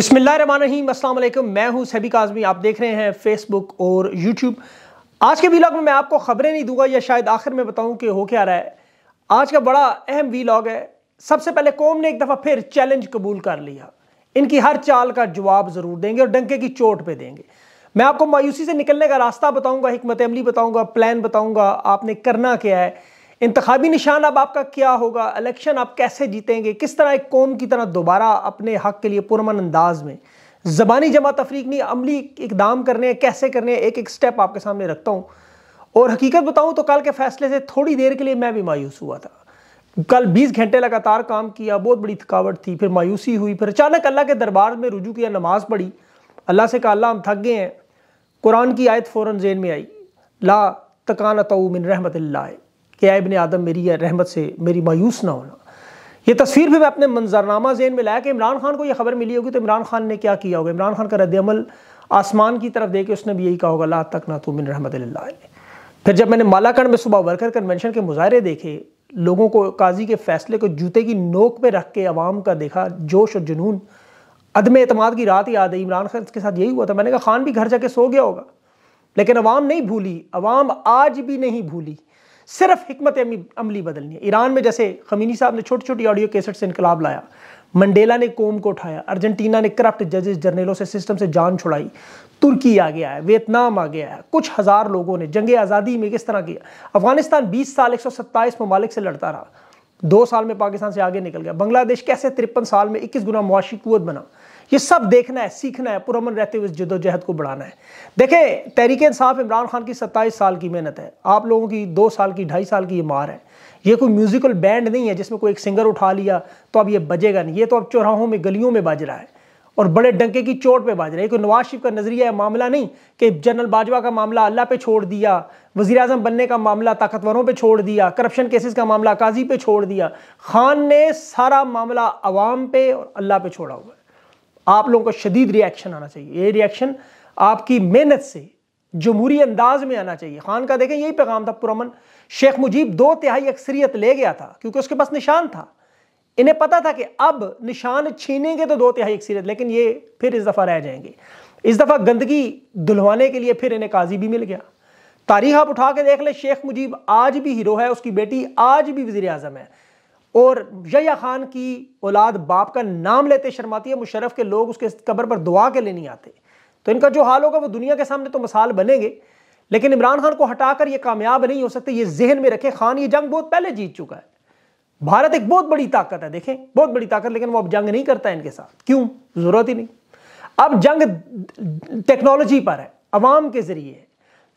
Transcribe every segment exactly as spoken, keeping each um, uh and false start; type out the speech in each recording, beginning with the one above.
बिस्मिल्लाहिर्रहमानिर्रहीम, अस्सलाम वालेकुम। मैं हूं सबी काज़मी, आप देख रहे हैं फेसबुक और यूट्यूब। आज के व्लॉग में मैं आपको खबरें नहीं दूंगा या शायद आखिर में बताऊं कि हो क्या रहा है। आज का बड़ा अहम व्लॉग है। सबसे पहले कौम ने एक दफ़ा फिर चैलेंज कबूल कर लिया। इनकी हर चाल का जवाब ज़रूर देंगे और डंके की चोट पे देंगे। मैं आपको मायूसी से निकलने का रास्ता बताऊँगा, हिकमत अमली बताऊँगा, प्लान बताऊँगा आपने करना क्या है। इंतखाबी निशान अब आपका क्या होगा, इलेक्शन आप कैसे जीतेंगे, किस तरह एक कौम की तरह दोबारा अपने हक के लिए पुरमन अंदाज में ज़बानी जमा तफरीक नहीं, अमली इकदाम करने हैं, कैसे करने हैं, एक एक स्टेप आपके सामने रखता हूँ। और हकीकत बताऊँ तो कल के फैसले से थोड़ी देर के लिए मैं भी मायूस हुआ था। कल बीस घंटे लगातार काम किया, बहुत बड़ी थकावट थी, फिर मायूसी हुई, फिर अचानक अल्लाह के दरबार में रुजू किया, नमाज़ पढ़ी, अल्लाह से कहा अल्लाह हम थक गए हैं। कुरान की आयत फ़ौरन जेन में आई, ला तकान तऊ मिन रहमतिल्लाह, कि ऐ इब्ने आदम मेरी रहमत से मेरी मायूस ना होना। ये तस्वीर भी मैं अपने मंजरनामा जहन में लाया कि इमरान खान को ये खबर मिली होगी तो इमरान खान ने क्या किया होगा। इमरान खान का रद्दअमल आसमान की तरफ देख के उसने भी यही कहा होगा, ला तक ना तू मिन रहमतिल्लाह। फिर जब मैंने मालाकंड में सुबह वर्कर कन्वेंशन के मुजाहरे देखे, लोगों को काजी के फैसले को जूते की नोक पर रख के आवाम का देखा जोश और जुनून, अदम एतमाद की रात याद आई। इमरान खान के साथ यही हुआ था। मैंने कहा खान भी घर जाके सो गया होगा, लेकिन अवाम नहीं भूली, अवाम आज भी नहीं भूली। सिर्फ हिकमत अमली बदलनी है। ईरान में जैसे खमीनी साहब ने छोटी छोटी ऑडियो कैसेट से इनकलाब लाया, मंडेला ने कौम को उठाया, अर्जेंटीना ने करप्ट जजेस जर्नलों से सिस्टम से जान छुड़ाई, तुर्की आ गया है, वियतनाम आ गया है, कुछ हज़ार लोगों ने जंग आज़ादी में किस तरह किया। अफगानिस्तान बीस साल एक सौ सत्ताईस ममालिक से लड़ता रहा, दो साल में पाकिस्तान से आगे निकल गया। बांग्लादेश कैसे तिरपन साल में इक्कीस गुना मुआशी कुव्वत बना। ये सब देखना है, सीखना है, पुरअमन रहते हुए जद्दोजहद को बढ़ाना है। देखें, तहरीक इंसाफ इमरान खान की सत्ताईस साल की मेहनत है, आप लोगों की दो साल की ढाई साल की ये मार है। ये कोई म्यूजिकल बैंड नहीं है जिसमें कोई एक सिंगर उठा लिया तो अब ये बजेगा नहीं। ये तो अब चौराहों में, गलियों में बाज रहा है और बड़े डंके की चोट पे बाज रहा है। कोई नवाज शरीफ का नजरिया है मामला नहीं कि जनरल बाजवा का मामला अल्लाह पे छोड़ दिया, वज़ीर-ए-आज़म बनने का मामला ताकतवरों पे छोड़ दिया, करप्शन केसेस का मामला काजी पे छोड़ दिया। खान ने सारा मामला अवाम पे और अल्लाह पे छोड़ा हुआ है। आप लोगों को शदीद रिएक्शन आना चाहिए। ये रिएक्शन आपकी मेहनत से जमहूरी अंदाज में आना चाहिए। खान का देखें यही पैगाम था पुरमन। शेख मुजीब दो तिहाई अक्सरियत ले गया था क्योंकि उसके पास निशान था। इन्हें पता था कि अब निशान छीनेंगे तो दो तिहाई अक्सरियत, लेकिन ये फिर इस दफ़ा रह जाएंगे। इस दफ़ा गंदगी धुलवाने के लिए फिर इन्हें काजी भी मिल गया। तारीख आप उठा के देख लें, शेख मुजीब आज भी हीरो है, उसकी बेटी आज भी वज़ीर आज़म है और यया खान की औलाद बाप का नाम लेते शर्माती है। मुशर्रफ के लोग उसके कब्र पर दुआ के लिए नहीं आते, तो इनका जो हाल होगा वो दुनिया के सामने तो मिसाल बनेंगे। लेकिन इमरान खान को हटाकर ये कामयाब नहीं हो सकते, ये जहन में रखें। खान ये जंग बहुत पहले जीत चुका है। भारत एक बहुत बड़ी ताकत है, देखें बहुत बड़ी ताकत, लेकिन वो अब जंग नहीं करता है इनके साथ। क्यों? ज़रूरत ही नहीं। अब जंग टेक्नोलॉजी पर है, अवाम के ज़रिए है।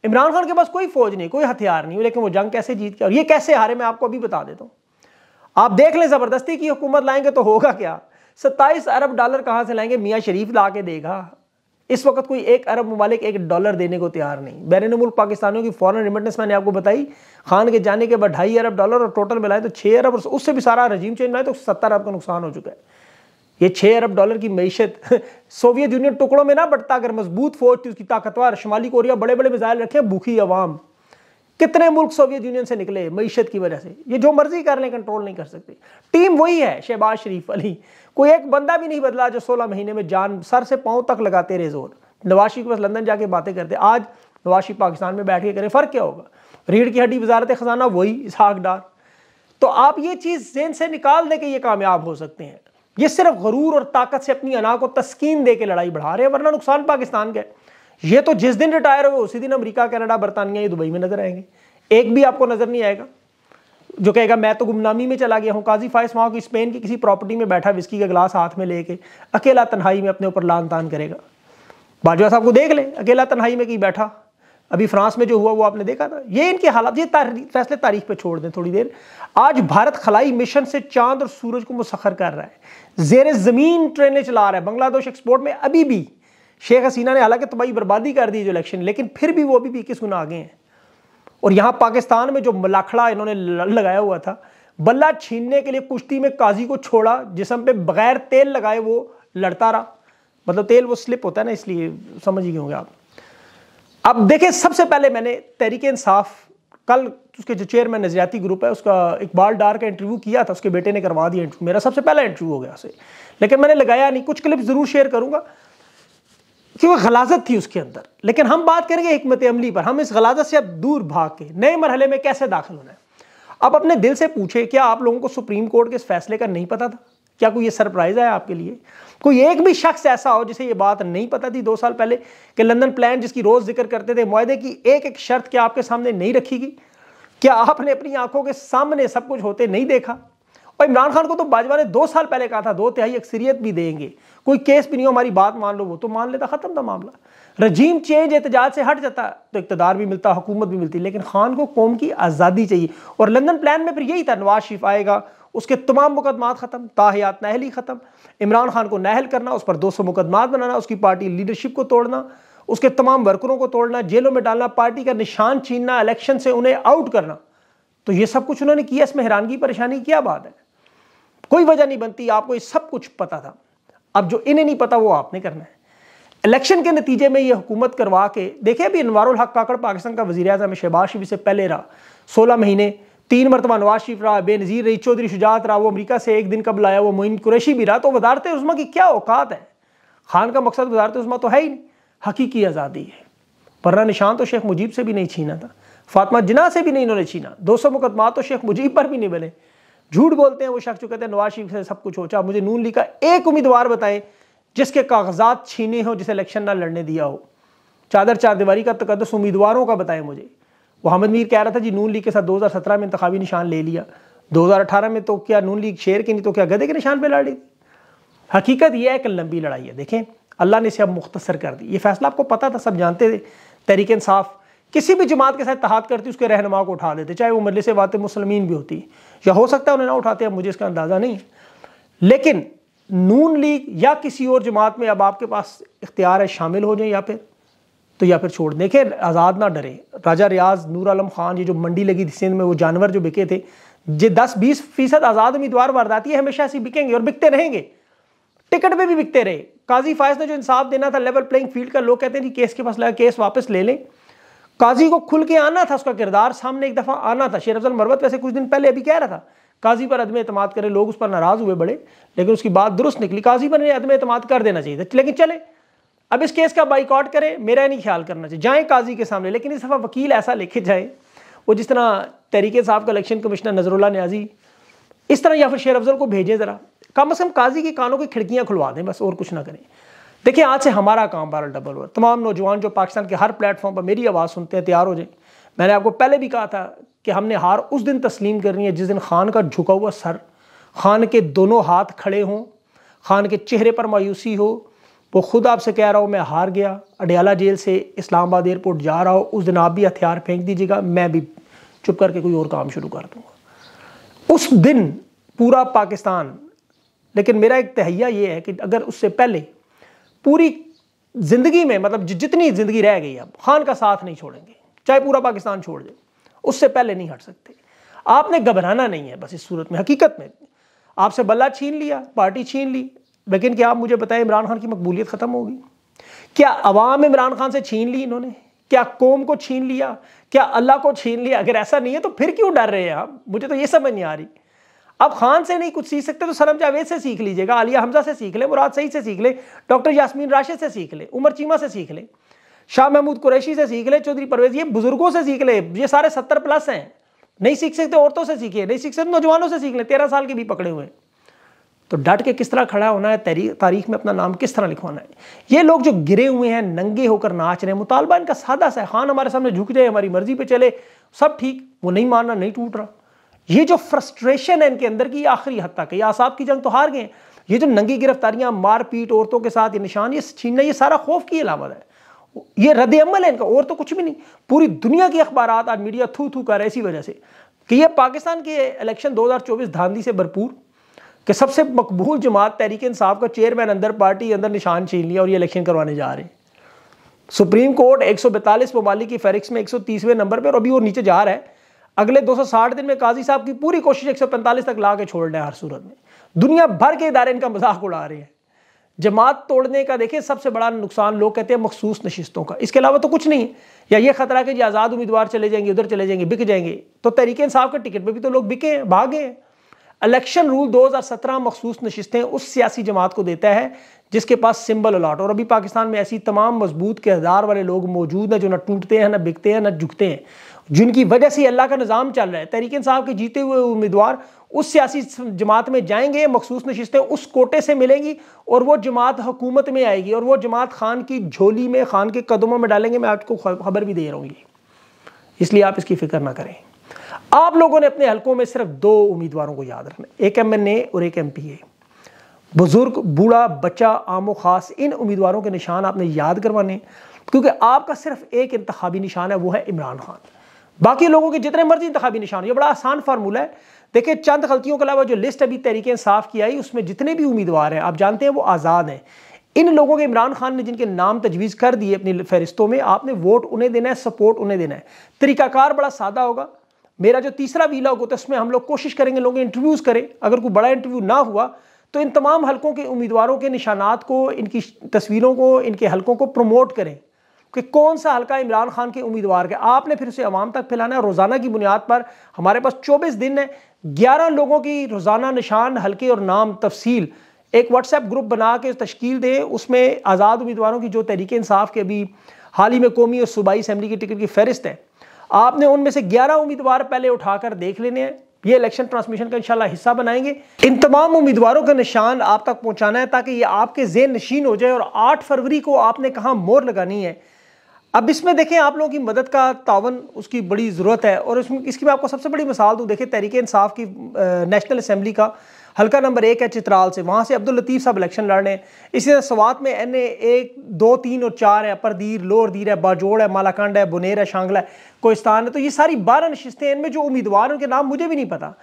इमरान खान के पास कोई फौज नहीं, कोई हथियार नहीं, लेकिन वो जंग कैसे जीत गया और ये कैसे हारे मैं आपको अभी बता देता हूँ। आप देख लें, ज़बरदस्ती की हुकूमत लाएंगे तो होगा क्या। सत्ताईस अरब डॉलर कहाँ से लाएंगे, मियाँ शरीफ ला के देगा। इस वक्त कोई एक अरब ममालिक एक डॉलर देने को तैयार नहीं। बैरून मुल्क पाकिस्तानियों की फॉरेन रेमिटेंस मैंने आपको बताई, खान के जाने के बाद ढाई अरब डॉलर और टोटल मिलाएं तो छः अरब, उससे भी सारा रजीम चेंज मिलाए तो सत्तर अरब का नुकसान हो चुका है। ये छः अरब डॉलर की मीशत सोवियत यूनियन टुकड़ों में ना बटता। अगर मजबूत फौज थी उसकी, ताकतवर शुमाली कोरिया, बड़े बड़े मिसाइल रखे, भूखी अवाम। कितने मुल्क सोवियत यूनियन से निकले मीशत की वजह से। ये जो मर्जी कर लें कंट्रोल नहीं कर सकते। टीम वही है, शहबाज शरीफ अली, कोई एक बंदा भी नहीं बदला जो सोलह महीने में जान सर से पांव तक लगाते रहे जोर। नवाज शरीफ के पास लंदन जाके बातें करते, आज नवाज शरीफ पाकिस्तान में बैठ के करें, फ़र्क क्या होगा। रीढ़ की हड्डी वजारत खजाना वही इसहाक डार। तो आप ये चीज़ जहन से निकाल दें कि ये कामयाब हो सकते हैं। ये सिर्फ गरूर और ताकत से अपनी अना को तस्कीन दे के लड़ाई बढ़ा रहे हैं, वरना नुकसान पाकिस्तान का है। ये तो जिस दिन रिटायर हुए उसी दिन अमेरिका, कनाडा, बरतानिया ये दुबई में नजर आएंगे। एक भी आपको नजर नहीं आएगा जो कहेगा मैं तो गुमनामी में चला गया हूँ। काजी फाइज वहाँ की स्पेन की किसी प्रॉपर्टी में बैठा विस्की का गिलास हाथ में लेके अकेला तन्हाई में अपने ऊपर लान तान करेगा। बाजवा साहब को देख ले, अकेला तन्हाई में कहीं बैठा। अभी फ्रांस में जो हुआ वो आपने देखा था। ये इनके हालात, ये फैसले तारीख पे छोड़ दें थोड़ी देर। आज भारत खलाई मिशन से चांद और सूरज को मुसखर कर रहा है, जेर ज़मीन ट्रेनें चला रहा है। बांग्लादेश एक्सपोर्ट में अभी भी शेख हसीना ने हालांकि तबाही बर्बादी कर दी जो इलेक्शन, लेकिन फिर भी वो अभी भी इक्कीस गुना आगे हैं। और यहाँ पाकिस्तान में जो मलाखड़ा इन्होंने लगाया हुआ था, बल्ला छीनने के लिए कुश्ती में काजी को छोड़ा, जिसम पे बगैर तेल लगाए वो लड़ता रहा। मतलब तेल वो स्लिप होता है ना, इसलिए समझ ही गए होंगे आप। अब देखें, सबसे पहले मैंने तहरीक इंसाफ कल उसके जो चेयरमैन नजरियाती ग्रुप है उसका इकबाल डार का इंटरव्यू किया था, उसके बेटे ने करवा दिया इंटरव्यू, मेरा सबसे पहला इंटरव्यू हो गया उसे, लेकिन मैंने लगाया नहीं। कुछ क्लिप ज़रूर शेयर करूँगा क्योंकि गलाजत थी उसके अंदर, लेकिन हम बात करेंगे हिकमत अमली पर। हम इस गलाजत से अब दूर भाग के नए मरहले में कैसे दाखिल होना है। अब अपने दिल से पूछे, क्या आप लोगों को सुप्रीम कोर्ट के इस फैसले का नहीं पता था? क्या कोई ये सरप्राइज़ है आपके लिए? कोई एक भी शख्स ऐसा हो जिसे ये बात नहीं पता थी दो साल पहले कि लंदन प्लान जिसकी रोज़ जिक्र करते थे, मुआहदे की एक एक शर्त क्या आपके सामने नहीं रखी गई? क्या आपने अपनी आंखों के सामने सब कुछ होते नहीं देखा? और इमरान खान को तो बाजवा ने दो साल पहले कहा था दो तिहाई अक्सरियत भी देंगे, कोई केस भी नहीं हो, हमारी बात मान लो, वो तो मान लेता, ख़त्म था मामला। रजीम चेंज एहतजाज से हट जाता तो इकतदार भी मिलता, हुकूमत भी मिलती, लेकिन खान को कौम की आज़ादी चाहिए। और लंदन प्लान में फिर यही था, नवाज शरीफ आएगा, उसके तमाम मुकदमात ख़त्म, ताहयात नाहली ख़त्म, इमरान खान को नाहल करना, उस पर दो सौ मुकदमात बनाना, उसकी पार्टी लीडरशिप को तोड़ना, उसके तमाम वर्करों को तोड़ना, जेलों में डालना, पार्टी का निशान छीनना, इलेक्शन से उन्हें आउट करना। तो ये सब कुछ उन्होंने किया, इसमें हैरानगी परेशानी क्या बात है? कोई वजह नहीं बनती, आपको ये सब कुछ पता था। अब जो इन्हें नहीं पता वो आपने करना है। इलेक्शन के नतीजे में ये हुकूमत करवा के देखिए, अभी अनवारुल हक काकड़ पाकिस्तान का वजीर आज़म, शहबाज शरीफ से पहले रहा सोलह महीने, तीन मरतबा नवाज शरीफ रहा, बेनज़ीर रही, चौधरी शुजात रहा, वो अमेरिका से एक दिन कबल आया, वो मोइन कुरैशी भी रहा। तो वजारत उस्मा की क्या औकात है? खान का मकसद वजारत उस्मा तो है ही नहीं, हकीकी आज़ादी है। वरना निशान तो शेख मुजीब से भी नहीं छीना था, फातिमा जिन्ना से भी नहीं इन्होंने छीना, दो सौ मुकदमा तो शेख मुजीब पर भी नहीं बने। झूठ बोलते हैं वो शख्स जो कहते हैं नवाज शरीफ से सब कुछ हो। चाहे मुझे नून लीग का एक उम्मीदवार बताएं जिसके कागजात छीने हो, जिसे इलेक्शन ना लड़ने दिया हो। चादर चारदीवारी का तकदस उम्मीदवारों का बताएं मुझे। वो हमिद मीर कह रहा था जी नून लीग के साथ दो हज़ार सत्रह में इंतखाबी निशान ले लिया, दो हज़ार अठारह में तो क्या नून लीग शेर की नहीं तो क्या गधे के निशान पर लड़ रही थी। हकीकत यह है कि लंबी लड़ाई है, देखें अल्लाह ने इसे अब मुख्तसर कर दी। ये फैसला आपको पता था, सब जानते थे। तहरीक इंसाफ किसी भी जमात के साथ तहाद करती उसके रहनुमा को उठा लेते, चाहे वो मजलिस वात मुसलमीन भी होती, या हो सकता है उन्हें ना उठाते, अब मुझे इसका अंदाज़ा नहीं। लेकिन नून लीग या किसी और जमात में अब आपके पास इख्तियार है, शामिल हो जाए या फिर तो या फिर छोड़। देखें आज़ाद ना डरे, राजा रियाज, नूर आलम खान, ये जो मंडी लगी थी सिंध में, वो जानवर जो बिके थे, ये दस बीस फीसद आज़ाद उम्मीदवार वारदाती है, हमेशा ऐसे बिकेंगे और बिकते रहेंगे, टिकट पर भी बिकते रहे। काजी फायज ने जो इंसाफ देना था, लेवल प्लेइंग फील्ड का, लोग कहते हैं जी केस के पास लगा, केस वापस ले लें। काजी को खुल के आना था, उसका किरदार सामने एक दफ़ा आना था। शेर अफजल मरवत वैसे कुछ दिन पहले अभी कह रहा था काजी पर अदम एतमाद करे, लोग उस पर नाराज़ हुए बड़े, लेकिन उसकी बात दुरुस्त निकली, काजी पर अदम एतमाद कर देना चाहिए था। लेकिन चले अब इस केस का बाइकआउट करें, मेरा नहीं ख्याल करना चाहिए, जाएँ काजी के सामने, लेकिन इस दफ़ा वकील ऐसा लेके जाए, वो जिस तरह तहरीके साहब का इलेक्शन कमिश्नर नजरुल्ला न्याजी, इस तरह, या फिर शेर अफजल को भेजें ज़रा, कम अज़ कम काजी के कानों की खिड़कियाँ खुलवा दें, बस और कुछ ना करें। देखिए आज से हमारा काम बारह डबल हुआ। तमाम नौजवान जो पाकिस्तान के हर प्लेटफॉर्म पर मेरी आवाज़ सुनते हैं, तैयार हो जाएं। मैंने आपको पहले भी कहा था कि हमने हार उस दिन तस्लीम करनी है जिस दिन खान का झुका हुआ सर, खान के दोनों हाथ खड़े हों, खान के चेहरे पर मायूसी हो, वो खुद आपसे कह रहा हो मैं हार गया, अडयाला जेल से इस्लामाबाद एयरपोर्ट जा रहा हो। उस दिन आप भी हथियार फेंक दीजिएगा, मैं भी चुप करके कोई और काम शुरू कर दूँगा। उस दिन पूरा पाकिस्तान, लेकिन मेरा एक तहैया ये है कि अगर उससे पहले पूरी ज़िंदगी में, मतलब जितनी ज़िंदगी रह गई, अब खान का साथ नहीं छोड़ेंगे, चाहे पूरा पाकिस्तान छोड़ दे, उससे पहले नहीं हट सकते। आपने घबराना नहीं है बस इस सूरत में। हकीकत में आपसे बल्ला छीन लिया, पार्टी छीन ली, लेकिन क्या आप मुझे बताएं इमरान खान की मकबूलियत ख़त्म होगी? क्या अवाम इमरान खान से छीन ली इन्होंने? क्या कौम को छीन लिया? क्या अल्लाह को छीन लिया? अगर ऐसा नहीं है तो फिर क्यों डर रहे हैं आप? मुझे तो ये समझ नहीं आ रही। आप खान से नहीं कुछ सीख सकते तो सलम जावेद से सीख लीजिएगा, आलिया हमजा से सीख लें, मुराद सईद से सीख लें, डॉक्टर यास्मीन राशिद से सीख लें, उमर चीमा से सीख लें, शाह महमूद कुरैशी से सीख लें, चौधरी परवेज, ये बुजुर्गों से सीख लें, ये सारे सत्तर प्लस हैं। नहीं सीख सकते औरतों से सीखिए, नहीं सीख सकते नौजवानों से सीख लें, तेरह साल के भी पकड़े हुए हैं। तो डट के किस तरह खड़ा होना है, तारीख में अपना नाम किस तरह लिखवाना है। ये लोग जो गिरे हुए हैं, नंगे होकर नाच रहे हैं, मुतालबा इनका सादा सा है, खान हमारे सामने झुक जाए, हमारी मर्जी पर चले, सब ठीक, वो नहीं मानना, नहीं टूट रहा। ये जो फ्रस्ट्रेशन है इनके अंदर की, आखिरी हद तक, ये आसाब की जंग तो हार गए। ये जो नंगी गिरफ्तारियां, मारपीट, औरतों के साथ ये निशान, ये छीनना, ये सारा खौफ की अलामत है, ये रद्द अमल है इनका, और तो कुछ भी नहीं। पूरी दुनिया की अखबारात आज मीडिया थू थू कर इसी वजह से कि ये पाकिस्तान के इलेक्शन दो हज़ार चौबीस धांधली से भरपूर, कि सबसे मकबूल जमात तहरीक इंसाफ का चेयरमैन अंदर, पार्टी अंदर निशान छीन लिया और ये इलेक्शन करवाने जा रहे हैं। सुप्रीम कोर्ट एक सौ बैतालीस ममालिक की फहरिस्त में एक सौ तीसवें नंबर पर, और अभी वो नीचे जा रहा है। अगले दो सौ साठ दिन में काजी साहब की पूरी कोशिश एक सौ पैंतालीस तक ला के छोड़ना है। हर सूरत में दुनिया भर के इदारे इनका मजाक उड़ा रहे हैं। जमात तोड़ने का देखिए सबसे बड़ा नुकसान लोग कहते हैं मखसूस नशिस्तों का, इसके अलावा तो कुछ नहीं है। या ये खतरा कि जी आज़ाद उम्मीदवार चले जाएंगे, उधर चले जाएंगे, बिक जाएंगे, तो तहरीक-ए- इंसाफ के टिकट पर भी तो लोग बिके हैं, भागे हैं। इलेक्शन रूल दो हज़ार सत्रह मखसूस नशिस्तें उस सियासी जमात को देता है जिसके पास सिंबल अलाट, और अभी पाकिस्तान में ऐसी तमाम मजबूत किरदार वाले लोग मौजूद हैं जो ना टूटते हैं, ना बिकते हैं, ना झुकते हैं, जिनकी वजह से अल्लाह का निज़ाम चल रहा है। तहरीक इंसाफ के जीते हुए उम्मीदवार उस सियासी जमात में जाएंगे, मखसूस नशिस्तें उस कोटे से मिलेंगी और वो जमात हुकूमत में आएगी और वो जमात खान की झोली में, खान के कदमों में डालेंगे। मैं आपको खबर भी दे रहा हूँ, इसलिए आप इसकी फिक्र ना करें। आप लोगों ने अपने हलकों में सिर्फ दो उम्मीदवारों को याद रखना, एक एम एन ए और एक एम पी ए। बुजुर्ग, बूढ़ा, बच्चा, आमो खास, इन उम्मीदवारों के निशान आपने याद करवाने, क्योंकि आपका सिर्फ एक इंतखाबी निशान है, वो है इमरान खान। बाकी लोगों के जितने मर्जी इंतखाबी निशान, ये बड़ा आसान फार्मूला है। देखिए, चंद गलतियों के अलावा जो लिस्ट अभी तहरीक इंसाफ की आई, उसमें जितने भी उम्मीदवार हैं आप जानते हैं वो आज़ाद हैं। इन लोगों के इमरान खान ने जिनके नाम तजवीज़ कर दिए अपनी फहरिस्तों में, आपने वोट उन्हें देना है, सपोर्ट उन्हें देना है। तरीकाकार बड़ा सादा होगा। मेरा जो तीसरा वीलॉग होता है उसमें हम लोग कोशिश करेंगे लोग इंटरव्यूज़ करें, अगर कोई बड़ा इंटरव्यू ना हुआ तो इन तमाम हलकों के उम्मीदवारों के निशानात को, इनकी तस्वीरों को, इनके हलकों को प्रमोट करें कि कौन सा हलका इमरान खान के उम्मीदवार के, आपने फिर उसे आवाम तक फैलाना है। रोज़ाना की बुनियाद पर हमारे पास चौबीस दिन है, ग्यारह लोगों की रोज़ाना निशान, हलके और नाम तफसील एक व्हाट्सएप ग्रुप बना के तश्कील दें। उसमें आज़ाद उम्मीदवारों की जो तहरीक इंसाफ के अभी हाल ही में कौमी और सूबाई असम्बली की टिकट की फहरिस्त है, आपने उनमें से ग्यारह उम्मीदवार पहले उठाकर देख लेने हैं। ये इलेक्शन ट्रांसमिशन का इंशाल्लाह हिस्सा बनाएंगे। इन तमाम उम्मीदवारों का निशान आप तक पहुंचाना है ताकि ये आपके जेन नशीन हो जाए और आठ फरवरी को आपने कहाँ मोहर लगानी है। अब इसमें देखें, आप लोगों की मदद का तावन, उसकी बड़ी ज़रूरत है। और इसमें इसकी मैं आपको सबसे बड़ी मिसाल दूँ, देखें तहरीक इंसाफ की नेशनल असम्बली का हल्का नंबर एक है चित्राल से, वहाँ से अब्दुल लतीफ़ साहब इलेक्शन लड़ रहे हैं। इसी तरह सवात में एन ए एक, दो, तीन और चार है, अपर दीर, लोअर दीर है, बाजोड़ है, मालाकंड है, बुनेर है, शांगला है, कोहिस्तान है। तो ये सारी बारह नशिस्तें, इनमें जो उम्मीदवार उनके नाम मुझे भी नहीं पता,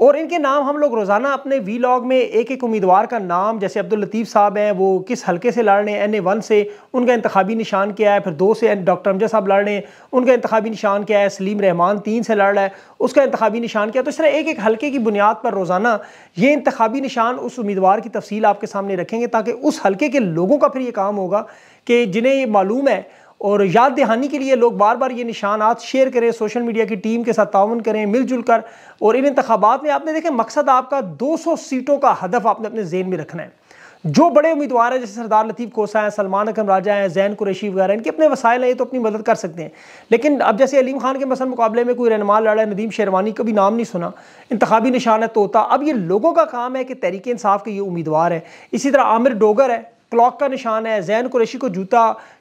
और इनके नाम हम लोग रोज़ाना अपने वीलॉग में एक एक उम्मीदवार का नाम, जैसे अब्दुल लतीफ़ साहब हैं वो किस हलके से लड़ रहे हैं, एन ए वन से उनका इंतखाबी निशान क्या है, फिर दो से डॉक्टर अमजद साहब लड़ रहे हैं उनका इंतखाबी निशान क्या है, सलीम रहमान तीन से लड़ रहा है उसका इंतखाबी निशान क्या है। तो इस तरह एक एक हलके की बुनियाद पर रोज़ाना ये इंतखाबी निशान उस उम्मीदवार की तफसील आपके सामने रखेंगे, ताकि उस हलके के लोगों का फिर ये काम होगा कि जिन्हें ये मालूम है। और याद दहानी के लिए लोग बार बार ये निशानात शेयर करें, सोशल मीडिया की टीम के साथ ताउन करें मिलजुल कर। और इन इंतखाबात में आपने देखें मकसद आपका दो सौ सीटों का हदफ आपने अपने जेहन में रखना है। जो बड़े उम्मीदवार हैं जैसे सरदार लतीफ़ खोसा हैं, सलमान अकरम राजा हैं, जैन कुरैशी वगैरह, इनके अपने वसाइल हैं तो अपनी मदद कर सकते हैं। लेकिन अब जैसे अलीम खान के मसलन मुकाबले में कोई रहनुमा लड़ा है, नदीम शेरवानी, कभी नाम नहीं सुना, इंतखाबी निशान है तोता। अब ये लोगों का काम है कि तहरीक इंसाफ के ये उम्मीदवार हैं। इसी तरह आमिर डोगर है, क्लॉक का निशान है, जैन कुरैशी को जूता,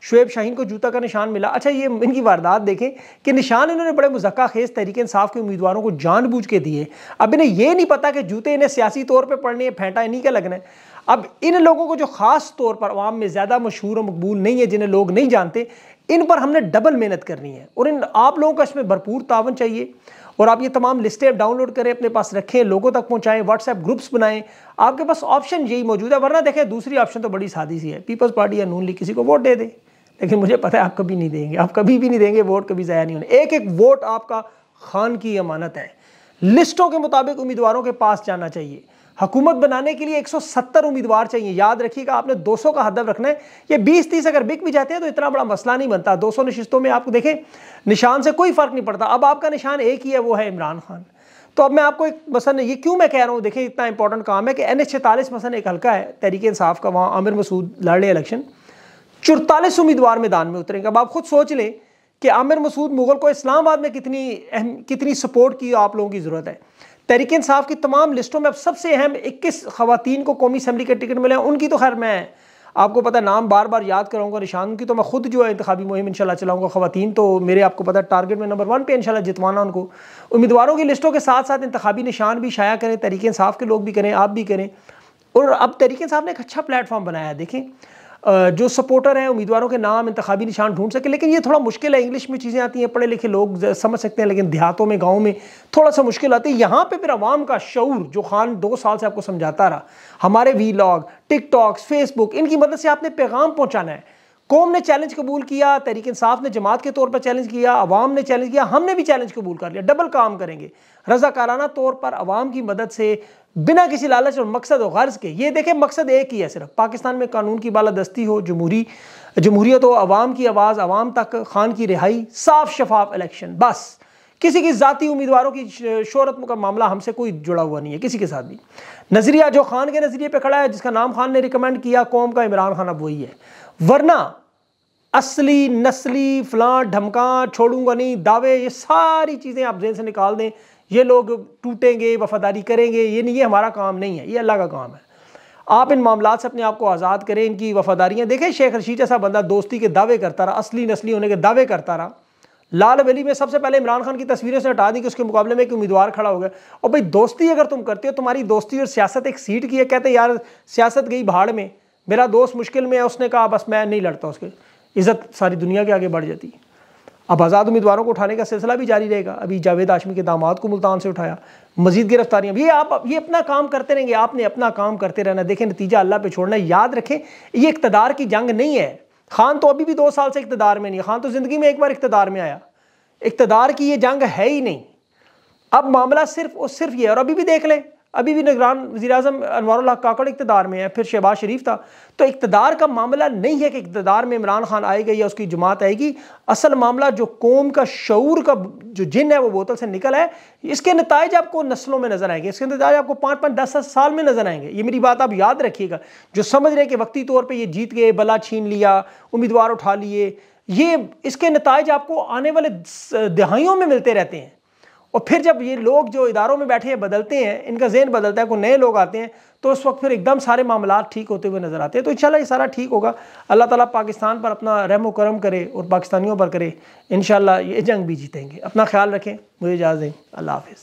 शुएब शाहीन को जूता का निशान मिला। अच्छा, ये इनकी वारदात देखें कि निशान इन्होंने बड़े मज़ाक़ा खेज़ तहरीक इंसाफ के उम्मीदवारों को जानबूझ के दिए। अब इन्हें यह नहीं पता कि जूते इन्हें सियासी तौर पर पड़ने हैं, फेंटा इन्हीं का लगना है। अब इन लोगों को जो ख़ास तौर पर आवाम में ज़्यादा मशहूर और मकबूल नहीं है, जिन्हें लोग नहीं जानते, इन पर हमने डबल मेहनत करनी है। और इन आप लोगों का इसमें भरपूर तावन चाहिए। और आप ये तमाम लिस्टें डाउनलोड करें, अपने पास रखें, लोगों तक पहुंचाएं, व्हाट्सएप ग्रुप्स बनाएं। आपके पास ऑप्शन यही मौजूद है, वरना देखें दूसरी ऑप्शन तो बड़ी सादी सी है, पीपल्स पार्टी या नून लीग किसी को वोट दे दे। लेकिन मुझे पता है आप कभी नहीं देंगे, आप कभी भी नहीं देंगे, वोट कभी ज़ाया नहीं होने। एक एक वोट आपका खान की अमानत है। लिस्टों के मुताबिक उम्मीदवारों के पास जाना चाहिए। हुकूमत बनाने के लिए एक सौ सत्तर उम्मीदवार चाहिए। याद रखिएगा, आपने दो सौ का हदफ रखना है। ये बीस तीस अगर बिक भी जाते हैं तो इतना बड़ा मसला नहीं बनता। दो सौ नशिस्तों में आपको देखें निशान से कोई फ़र्क नहीं पड़ता। अब आपका निशान एक ही है, वो है इमरान खान। तो अब मैं आपको एक मसलन, ये क्यों मैं कह रहा हूँ, देखें इतना इंपॉर्टेंट काम है कि एन एच छतालीस मसलन एक हल्का है तहरीक इंसाफ का, वहाँ आमिर मसूद लड़ रहे इलेक्शन, चौतालीस उम्मीदवार मैदान में उतरेंगे। अब आप खुद सोच लें कि आमिर मसूद मुग़ल को इस्लामाबाद में कितनी कितनी सपोर्ट की आप लोगों की ज़रूरत है। तहरीक इंसाफ की तमाम लिस्टों में अब सबसे अहम इक्कीस खवातीन को कौमी असम्बली के टिकट मिले हैं। उनकी तो खैर मैं आपको पता नाम बार बार याद कराऊंगा, निशान की तो मैं खुद जो है इंतखाबी मुहिम इंशाल्लाह चलाऊंगा। खवातीन तो मेरे आपको पता टारगेट में नंबर वन पे इंशाल्लाह जितवाना उनको। उम्मीदवारों की लिस्टों के साथ साथ इंतखाबी निशान भी शाया करें, तहरीक इंसाफ के लोग भी करें, आप भी करें। और अब तहरीक इंसाफ ने एक अच्छा प्लेटफॉर्म बनाया है। देखें जो सपोर्टर हैं उम्मीदवारों के नाम, इंतखाबी निशान ढूंढ सके, लेकिन ये थोड़ा मुश्किल है। इंग्लिश में चीज़ें आती हैं, पढ़े लिखे लोग समझ सकते हैं, लेकिन देहातों में, गाँव में थोड़ा सा मुश्किल आती है। यहाँ पे फिर आवाम का शऊर, जो खान दो साल से आपको समझाता रहा, हमारे वीलॉग, टिकटॉक्स, फेसबुक, इनकी मदद से आपने पैगाम पहुँचाना है। कौम ने चैलेंज कबूल किया, तहरीक इंसाफ ने जमात के तौर पर चैलेंज किया, आवाम ने चैलेंज किया, हमने भी चैलेंज कबूल कर लिया। डबल काम करेंगे, रजाकाराना तौर पर आवाम की मदद से बिना किसी लालच और मकसद और गर्ज के। ये देखें मकसद एक ही है सिर्फ, पाकिस्तान में कानून की बालादस्ती हो, जमहूरी जमहूरियत हो, अवाम की आवाज़ अवाम तक, खान की रिहाई, साफ शफाफ इलेक्शन। बस किसी की ज़ाती उम्मीदवारों की शोहरत का मामला हमसे कोई जुड़ा हुआ नहीं है, किसी के साथ भी। नज़रिया जो खान के नज़रिए पर खड़ा है, जिसका नाम खान ने रिकमेंड किया, कौम का इमरान खान अब वही है। वरना असली नस्ली फलां ढमकां छोड़ूंगा नहीं दावे, ये सारी चीज़ें आप ज़हन से निकाल दें। ये लोग टूटेंगे, वफादारी करेंगे, ये नहीं, ये हमारा काम नहीं है, ये अल्लाह का काम है। आप इन मामलात से अपने आप को आज़ाद करें, इनकी वफादारियाँ देखें। शेख रशीद जैसा बंदा दोस्ती के दावे करता रहा, असली नस्ली होने के दावे करता रहा। लाल वैली में सबसे पहले इमरान खान की तस्वीरें से हटा दी कि उसके मुकाबले में एक उम्मीदवार खड़ा हो गया। और भाई दोस्ती अगर तुम करते हो, तुम्हारी दोस्ती और सियासत एक सीट की है। कहते यार सियासत गई भाड़ में, मेरा दोस्त मुश्किल में है, उसने कहा बस मैं नहीं लड़ता, उसके इज़्ज़त सारी दुनिया के आगे बढ़ जाती है। अब आज़ाद उम्मीदवारों को उठाने का सिलसिला भी जारी रहेगा। अभी जावेद आशमी के दामाद को मुल्तान से उठाया, मजीद गिरफ्तारियाँ। ये आप ये अपना काम करते रहेंगे, आपने अपना काम करते रहना। देखें नतीजा अल्लाह पे छोड़ना। याद रखें ये इक़्तिदार की जंग नहीं है। खान तो अभी भी दो साल से इक़्तिदार में नहीं है, खान तो ज़िंदगी में एक बार इक़्तिदार में आया। इक़्तिदार की ये जंग है ही नहीं। अब मामला सिर्फ और सिर्फ ये। और अभी भी देख लें, अभी भी निगरान वज़ीर-ए-आज़म अनवारुल हक काकड़ इक़्तिदार में है, फिर शहबाज शरीफ था। तो इक़्तिदार का मामला नहीं है कि इक़्तिदार में इमरान खान आएगा या उसकी जमात आएगी। असल मामला जो कौम का शऊर का जो जिन है वो बोतल से निकल है। इसके नताइज आपको नस्लों में नज़र आएंगे, इसके नताइज आपको पाँच पाँच दस दस साल में नज़र आएंगे। ये मेरी बात आप याद रखिएगा। जो समझ रहे कि वक्ती तौर पर ये जीत गए, बला छीन लिया, उम्मीदवार उठा लिए, ये इसके नताइज आपको आने वाले दहाइयों में मिलते रहते हैं। और फिर जब ये लोग जो इदारों में बैठे हैं बदलते हैं, इनका जहन बदलता है, कोई नए लोग आते हैं, तो उस वक्त फिर एकदम सारे मामला ठीक होते हुए नज़र आते हैं। तो इंशाल्लाह ये सारा ठीक होगा। अल्लाह ताला पाकिस्तान पर अपना रहम व करम करे और पाकिस्तानियों पर करे। इंशाल्लाह ये जंग भी जीतेंगे। अपना ख्याल रखें, मुझे इजाज़त दें, अल्लाह हाफिज़।